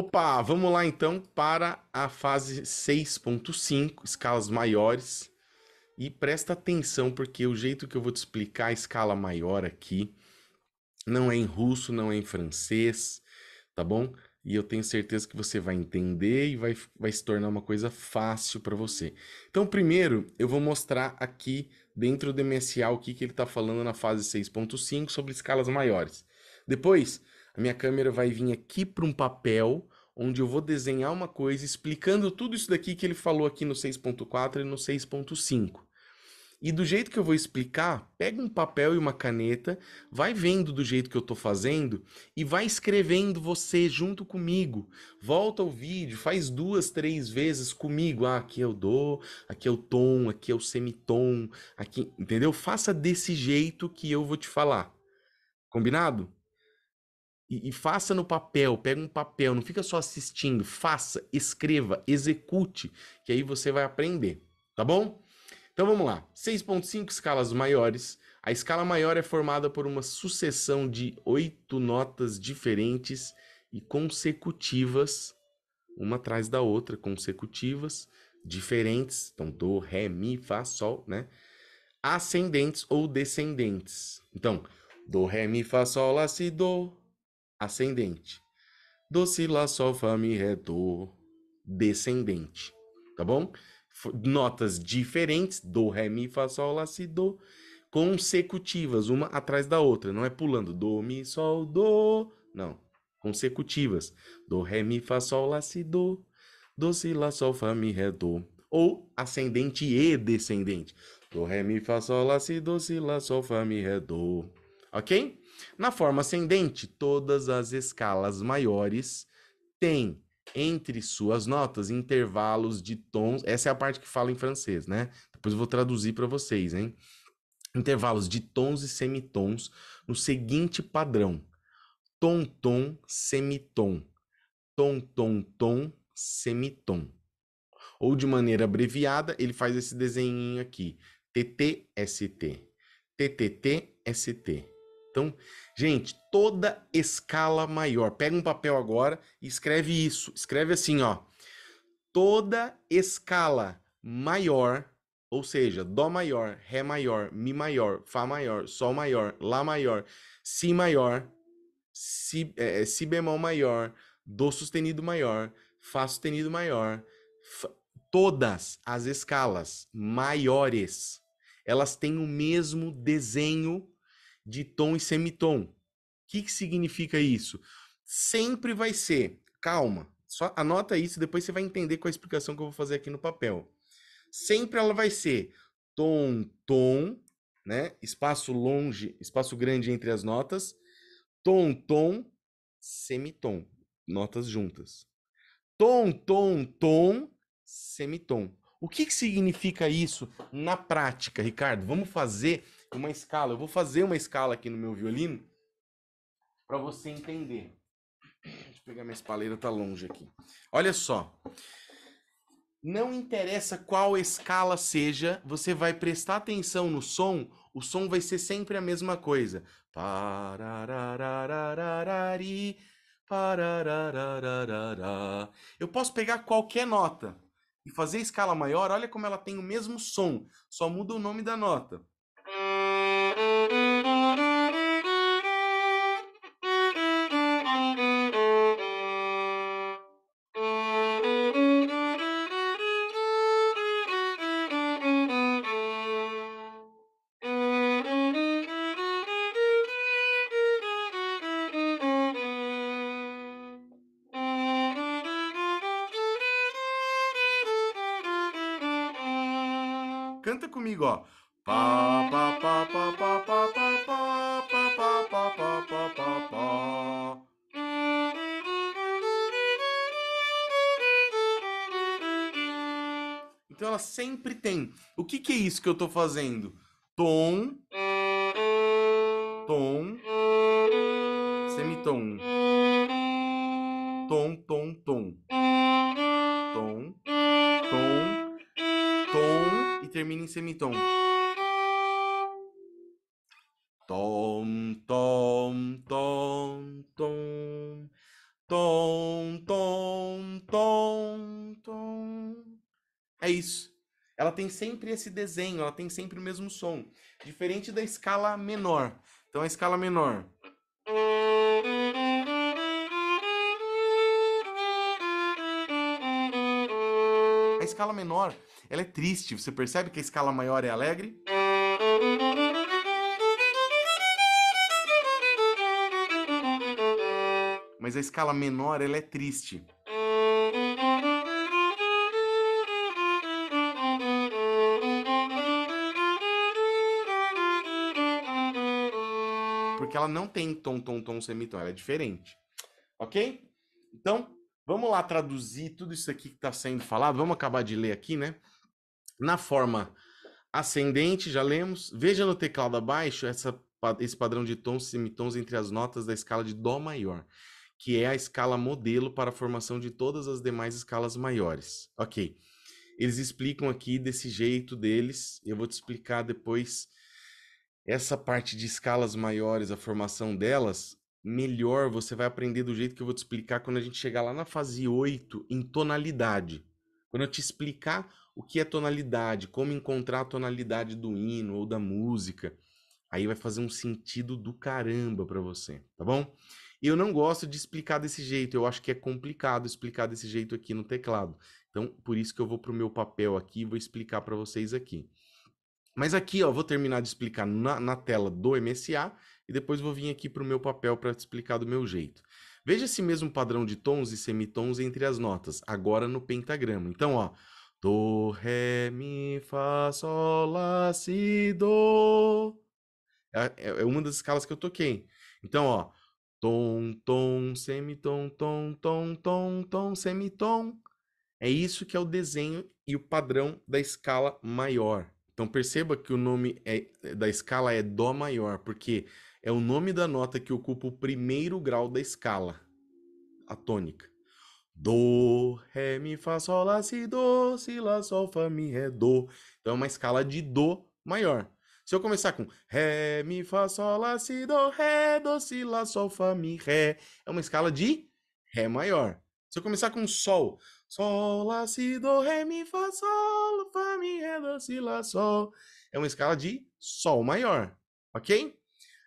Opa, vamos lá então para a fase 6.5, escalas maiores. E presta atenção, porque o jeito que eu vou te explicar a escala maior aqui não é em russo, não é em francês, tá bom? E eu tenho certeza que você vai entender e vai se tornar uma coisa fácil para você. Então, primeiro, eu vou mostrar aqui dentro do MSA o que ele está falando na fase 6.5 sobre escalas maiores. Depois, a minha câmera vai vir aqui para um papel onde eu vou desenhar uma coisa explicando tudo isso daqui que ele falou aqui no 6.4 e no 6.5. E do jeito que eu vou explicar, pega um papel e uma caneta, vai vendo do jeito que eu estou fazendo e vai escrevendo você junto comigo. Volta o vídeo, faz 2, 3 vezes comigo. Ah, aqui eu dou, aqui é o tom, aqui é o semitom, aqui, entendeu? Faça desse jeito que eu vou te falar. Combinado? E faça no papel, pega um papel, não fica só assistindo, faça, escreva, execute, que aí você vai aprender, tá bom? Então vamos lá, 6.5 escalas maiores. A escala maior é formada por uma sucessão de 8 notas diferentes e consecutivas, uma atrás da outra, consecutivas, diferentes, então do, ré, mi, fá, sol, né? Ascendentes ou descendentes. Então, do, ré, mi, fá, sol, lá, si, do. Ascendente. Do, si, lá, sol, fá, mi, ré, do. Descendente. Tá bom? Notas diferentes. Do, ré, mi, fá, sol, lá, si, do. Consecutivas. Uma atrás da outra. Não é pulando. Do, mi, sol, do. Não. Consecutivas. Do, ré, mi, fá, sol, lá, si, do. Do, si, lá, sol, fá, mi, ré, do. Ou ascendente e descendente. Do, ré, mi, fá, sol, lá, si, do. Si, lá, sol, fá, mi, ré, do. Ok? Na forma ascendente, todas as escalas maiores têm entre suas notas intervalos de tons. Essa é a parte que fala em francês, né? Depois eu vou traduzir para vocês, hein? Intervalos de tons e semitons no seguinte padrão: tom, tom, semitom. Tom, tom, tom, semitom. Ou de maneira abreviada, ele faz esse desenhinho aqui: TTST. TTTST. Então, gente, toda escala maior. Pega um papel agora e escreve isso. Escreve assim, ó. Toda escala maior, ou seja, dó maior, ré maior, mi maior, fá maior, sol maior, lá maior, si bemol maior, dó sustenido maior, fá sustenido maior. Todas as escalas maiores, elas têm o mesmo desenho de tom e semitom. O que significa isso? Sempre vai ser, calma, só anota isso, depois você vai entender com a explicação que eu vou fazer aqui no papel. Sempre ela vai ser tom, tom, né? Espaço longe, espaço grande entre as notas, tom, tom, semitom, notas juntas. Tom, tom, tom, semitom. O que significa isso na prática, Ricardo? Vamos fazer uma escala. Eu vou fazer uma escala aqui no meu violino para você entender. Deixa eu pegar minha espalheira, tá longe aqui. Olha só. Não interessa qual escala seja, você vai prestar atenção no som, o som vai ser sempre a mesma coisa. Eu posso pegar qualquer nota e fazer a escala maior, olha como ela tem o mesmo som, só muda o nome da nota. Canta comigo, ó. Então ela sempre tem. O que é isso que eu tô fazendo? Tom, tom, semitom, tom, tom, tom, tom, tom. Tom e termina em semitom. Tom, tom, tom, tom, tom, tom. É isso. Ela tem sempre esse desenho, ela tem sempre o mesmo som. Diferente da escala menor. Então a escala menor. A escala menor, ela é triste. Você percebe que a escala maior é alegre? Mas a escala menor, ela é triste. Porque ela não tem tom, tom, tom, semitom. Ela é diferente. Ok? Então, vamos lá traduzir tudo isso aqui que está sendo falado. Vamos acabar de ler aqui, né? Na forma ascendente, já lemos. Veja no teclado abaixo esse padrão de tons e semitons entre as notas da escala de Dó maior, que é a escala modelo para a formação de todas as demais escalas maiores. Ok. Eles explicam aqui desse jeito deles. Eu vou te explicar depois essa parte de escalas maiores, a formação delas, melhor você vai aprender do jeito que eu vou te explicar quando a gente chegar lá na fase 8, em tonalidade. Quando eu te explicar o que é tonalidade, como encontrar a tonalidade do hino ou da música, aí vai fazer um sentido do caramba para você, tá bom? Eu não gosto de explicar desse jeito, eu acho que é complicado explicar desse jeito aqui no teclado. Então, por isso que eu vou pro meu papel aqui e vou explicar para vocês aqui. Mas aqui, ó, vou terminar de explicar na tela do MSA e depois vou vir aqui para o meu papel para te explicar do meu jeito. Veja esse mesmo padrão de tons e semitons entre as notas, agora no pentagrama. Então, ó, do, ré, mi, fá, sol, lá, si, do. É uma das escalas que eu toquei. Então, ó, tom, tom, semitom, tom, tom, tom, tom, semitom. É isso que é o desenho e o padrão da escala maior. Então perceba que o nome da escala é Dó maior, porque é o nome da nota que ocupa o primeiro grau da escala, a tônica. Dó, Ré, Mi, Fá, Sol, Lá, Si, Dó, Si, Lá, Sol, Fá, Mi, Ré, Dó. Então é uma escala de Dó maior. Se eu começar com Ré, Mi, Fá, Sol, Lá, Si, Dó, Ré, Dó, Si, Lá, Sol, Fá, Mi, Ré, é uma escala de Ré maior. Se eu começar com Sol, Sol, Lá, Si, Dó, Ré, Mi, Fá, Sol, Fá, Mi, Ré, Dó, Si, Lá, Sol. É uma escala de Sol maior, ok?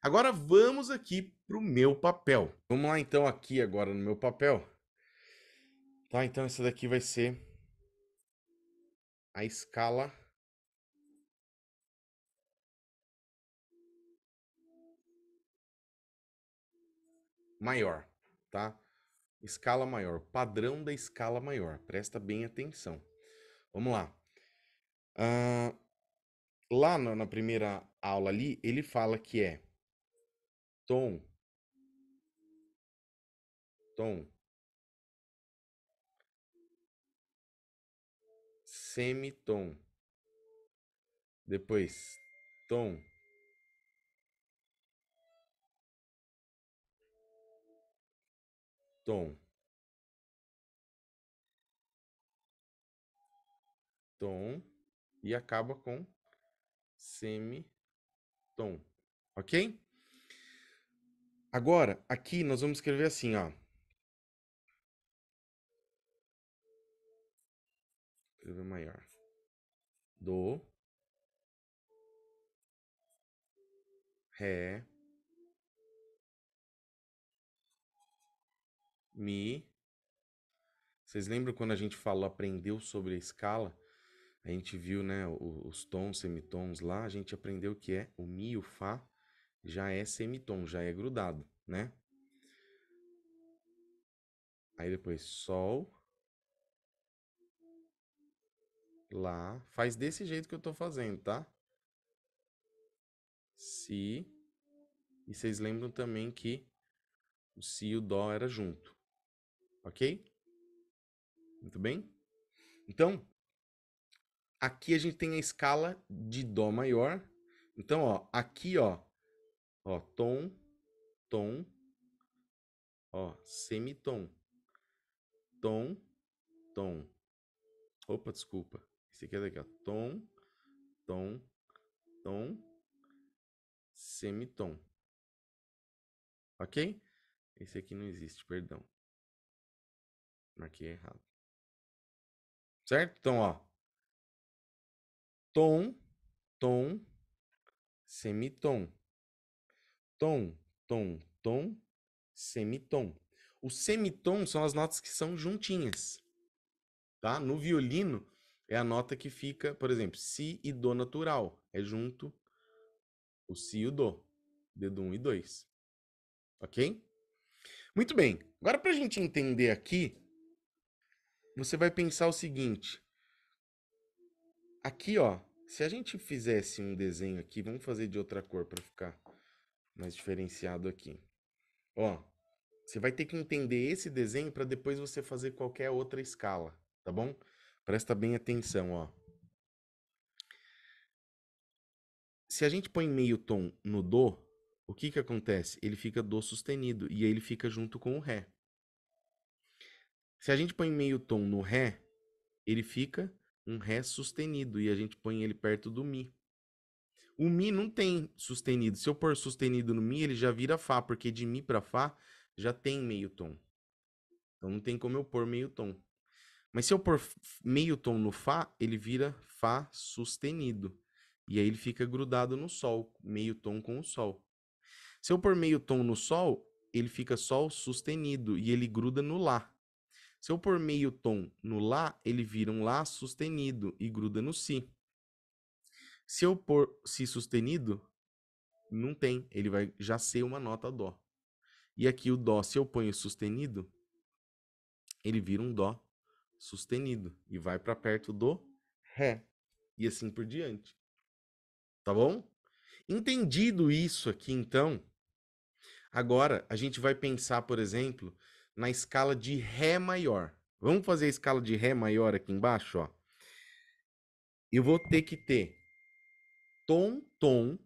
Agora vamos aqui pro meu papel. Vamos lá então aqui agora no meu papel. Tá, então essa daqui vai ser a escala maior, tá? Escala maior, padrão da escala maior. Presta bem atenção. Vamos lá. Lá na primeira aula ali, ele fala que é tom, tom, semitom, depois tom, tom, tom e acaba com semitom, ok? Agora, aqui nós vamos escrever assim, ó. Escrever maior. Dó, Ré, Mi. Vocês lembram quando a gente falou, aprendeu sobre a escala? A gente viu, né, os tons, semitons lá, a gente aprendeu o que é o Mi, o Fá, já é semitom, já é grudado, né? Aí depois Sol, Lá, faz desse jeito que eu tô fazendo, tá? Si, e vocês lembram também que o Si e o Dó era junto. Ok? Muito bem? Então, aqui a gente tem a escala de Dó maior. Então, ó, aqui, ó, tom, tom, ó, semitom, tom, tom. Opa, desculpa. Esse aqui é daqui, ó, tom, tom, tom, semitom. Ok? Esse aqui não existe, perdão. Marquei errado. Certo? Então, ó, Tom, tom, semitom. Tom, tom, tom, semitom. O semitom são as notas que são juntinhas, tá? No violino é a nota que fica, por exemplo, si e dó natural. É junto o si e o dó. Dedo 1 e 2. Ok? Muito bem. Agora, para a gente entender aqui, você vai pensar o seguinte. Aqui, ó, se a gente fizesse um desenho aqui, vamos fazer de outra cor para ficar mais diferenciado aqui. Ó, você vai ter que entender esse desenho para depois você fazer qualquer outra escala, tá bom? Presta bem atenção, ó. Se a gente põe meio tom no dó, o que que acontece? Ele fica dó sustenido e aí ele fica junto com o ré. Se a gente põe meio tom no ré, ele fica um ré sustenido e a gente põe ele perto do mi. O mi não tem sustenido. Se eu pôr sustenido no mi, ele já vira fá, porque de mi para fá já tem meio tom. Então não tem como eu pôr meio tom. Mas se eu pôr meio tom no fá, ele vira fá sustenido. E aí ele fica grudado no sol, meio tom com o sol. Se eu pôr meio tom no sol, ele fica sol sustenido e ele gruda no lá. Se eu pôr meio tom no lá, ele vira um lá sustenido e gruda no si. Se eu pôr si sustenido, não tem, ele vai já ser uma nota dó. E aqui o dó, se eu ponho sustenido, ele vira um dó sustenido e vai para perto do ré e assim por diante. Tá bom? Entendido isso aqui, então, agora a gente vai pensar, por exemplo, na escala de Ré maior. Vamos fazer a escala de Ré maior aqui embaixo, ó. Eu vou ter que ter tom, tom.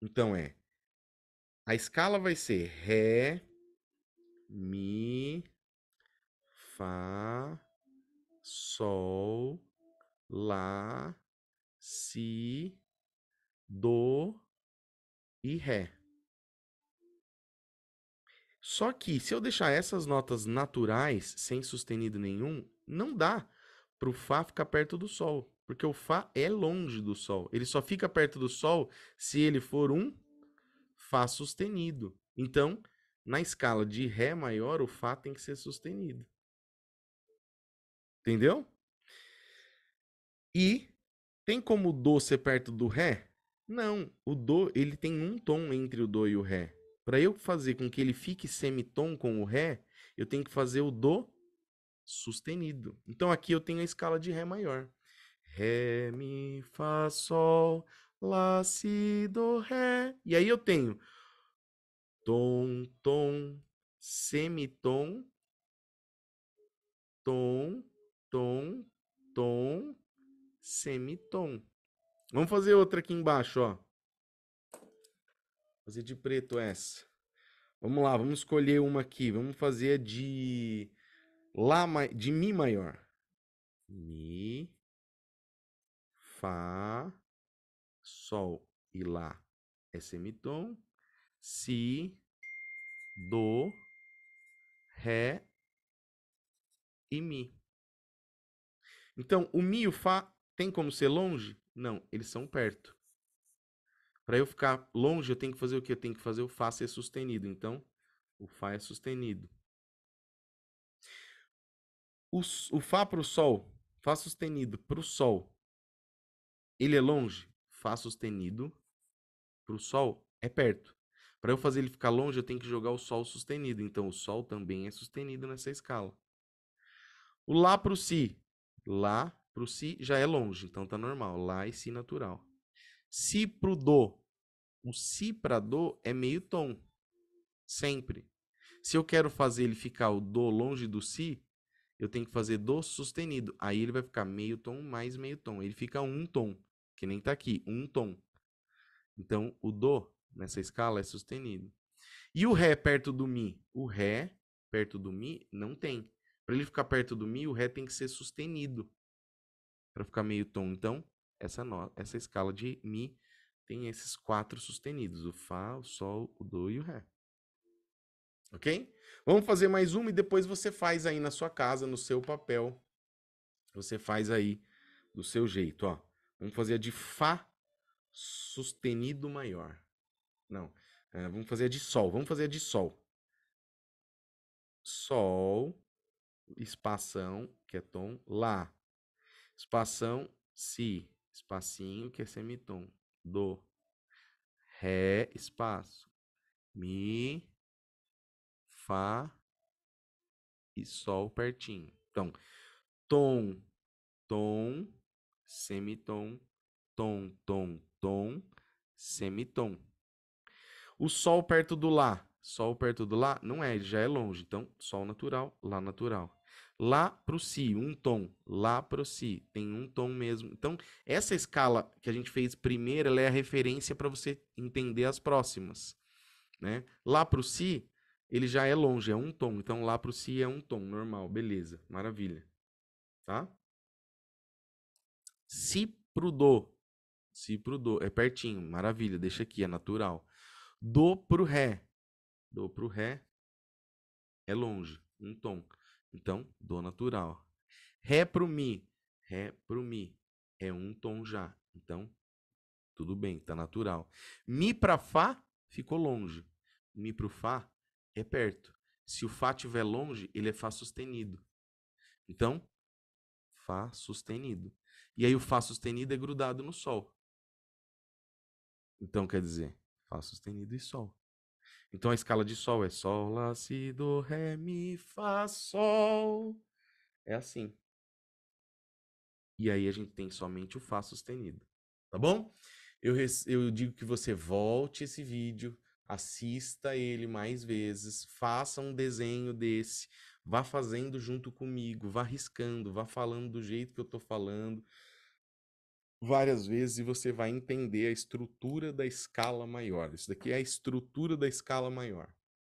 Então é, a escala vai ser Ré, Mi, Fá, Sol, Lá, Si, Dó e Ré. Só que se eu deixar essas notas naturais sem sustenido nenhum, não dá para o Fá ficar perto do Sol, porque o Fá é longe do Sol. Ele só fica perto do Sol se ele for um Fá sustenido. Então, na escala de Ré maior, o Fá tem que ser sustenido. Entendeu? E tem como o Dó ser perto do Ré? Não, o Dó, ele tem um tom entre o Dó e o Ré. Para eu fazer com que ele fique semitom com o Ré, eu tenho que fazer o Dó sustenido. Então aqui eu tenho a escala de Ré maior. Ré, Mi, Fá, Sol, Lá, Si, Dó, Ré. E aí eu tenho tom, tom, semitom, tom, tom, tom, semitom. Vamos fazer outra aqui embaixo, ó. Fazer de preto essa. Vamos lá, vamos escolher uma aqui. Vamos fazer de Mi maior. Mi, Fá, Sol e Lá é semitom. Si, Dó, Ré e Mi. Então, o Mi e o Fá tem como ser longe? Não, eles são perto. Para eu ficar longe, eu tenho que fazer o quê? Eu tenho que fazer o Fá ser sustenido. Então, o Fá é sustenido. O Fá para o Sol, Fá sustenido para o Sol, ele é longe? Fá sustenido para o Sol é perto. Para eu fazer ele ficar longe, eu tenho que jogar o Sol sustenido. Então, o Sol também é sustenido nessa escala. O Lá para o Si, Lá para o Si já é longe, então tá normal. Lá e Si natural. Si pro Dó. O Si para Dó é meio tom. Sempre. Se eu quero fazer ele ficar o Dó longe do Si, eu tenho que fazer Dó sustenido. Aí ele vai ficar meio tom mais meio tom. Ele fica um tom, que nem tá aqui, um tom. Então o Dó nessa escala é sustenido. E o Ré perto do Mi? O Ré perto do Mi não tem. Para ele ficar perto do Mi, o Ré tem que ser sustenido. Para ficar meio tom, então, essa escala de Mi tem esses quatro sustenidos. O Fá, o Sol, o Dó e o Ré. Ok? Vamos fazer mais uma e depois você faz aí na sua casa, no seu papel. Você faz aí do seu jeito, ó. Vamos fazer a de Fá sustenido maior. Não. Vamos fazer a de Sol. Vamos fazer a de Sol. Sol, espação, que é tom, Lá. Espação, Si. Espacinho, que é semitom. Dó. Ré, espaço. Mi, Fá e Sol pertinho. Então, tom, tom, semitom, tom, tom, tom, semitom. O Sol perto do Lá. Sol perto do Lá não é, já é longe. Então, Sol natural, Lá natural. Lá pro Si, um tom. Lá pro Si, tem um tom mesmo. Então, essa escala que a gente fez primeiro, ela é a referência para você entender as próximas. Né? Lá pro Si, ele já é longe, é um tom. Então, lá pro Si é um tom, normal. Beleza, maravilha. Tá? Si pro Dô. Si pro Dô, é pertinho, maravilha. Deixa aqui, é natural. Dô pro Ré. Dô pro Ré é longe, um tom. Então, Dó natural. Ré pro Mi. Ré pro Mi é um tom já. Então, tudo bem, tá natural. Mi pra Fá ficou longe. Mi pro Fá é perto. Se o Fá estiver longe, ele é Fá sustenido. Então, Fá sustenido. E aí o Fá sustenido é grudado no Sol. Então, quer dizer, Fá sustenido e Sol. Então a escala de Sol é Sol, Lá, Si, Dó, Ré, Mi, Fá, Sol. É assim. E aí a gente tem somente o Fá sustenido. Tá bom? Eu digo que você volte esse vídeo, assista ele mais vezes, faça um desenho desse, vá fazendo junto comigo, vá riscando, vá falando do jeito que eu tô falando várias vezes e você vai entender a estrutura da escala maior. Isso daqui é a estrutura da escala maior.